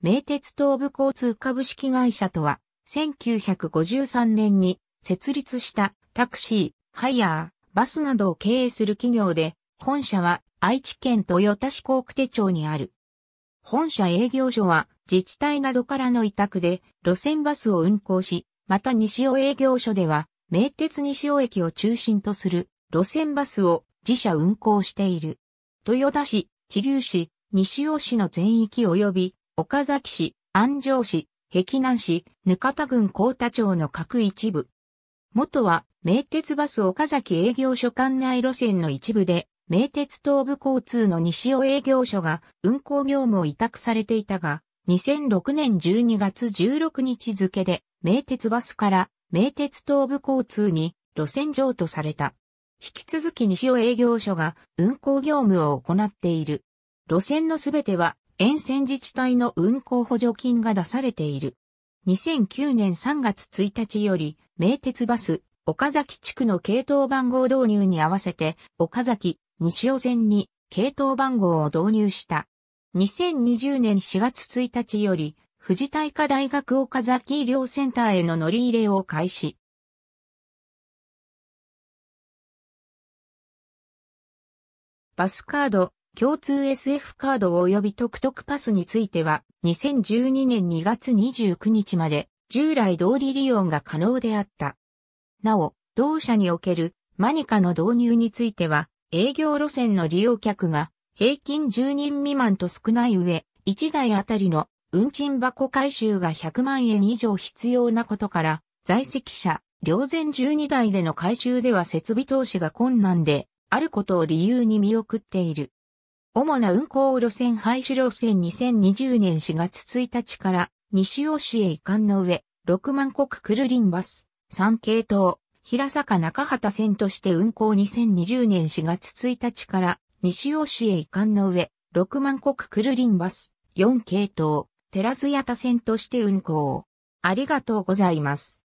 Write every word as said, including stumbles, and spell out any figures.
名鉄東武交通株式会社とは、せんきゅうひゃくごじゅうさんねんに設立したタクシー、ハイヤー、バスなどを経営する企業で、本社は愛知県豊田市幸久手町にある。本社営業所は自治体などからの委託で路線バスを運行し、また西尾営業所では名鉄西尾駅を中心とする路線バスを自社運行している。豊田市、知立市、西尾市の全域及び、岡崎市、安城市、碧南市、額田郡幸田町の各一部。元は、名鉄バス岡崎営業所管内路線の一部で、名鉄東武交通の西尾営業所が運行業務を委託されていたが、にせんろくねんじゅうにがつじゅうろくにち付で、名鉄バスから名鉄東武交通に路線譲渡された。引き続き西尾営業所が運行業務を行っている。路線のすべては、沿線自治体の運行補助金が出されている。にせんきゅうねんさんがつついたちより、名鉄バス、岡崎地区の系統番号導入に合わせて、岡崎、西尾線に系統番号を導入した。にせんにじゅうねんしがつついたちより、富士体科大学岡崎医療センターへの乗り入れを開始。バスカード。共通 エスエフ カード及びトクトクパスについてはにせんじゅうにねんにがつにじゅうくにちまで従来通り利用が可能であった。なお、同社におけるmanacaの導入については営業路線の利用客が平均じゅうにんみまんと少ない上、いちだいあたりの運賃箱回収がひゃくまんえん以上必要なことから在籍車、両前じゅうにだいでの回収では設備投資が困難であることを理由に見送っている。主な運行路線廃止路線にせんにじゅうねんしがつついたちから西尾市へ移管の上、ろくまんこくくるりんバス、さんけいとう、平坂中畑線として運行にせんにじゅうねんしがつついたちから西尾市へ移管の上、ろくまんこくくるりんバス、よんけいとう、テラス八田線として運行。ありがとうございます。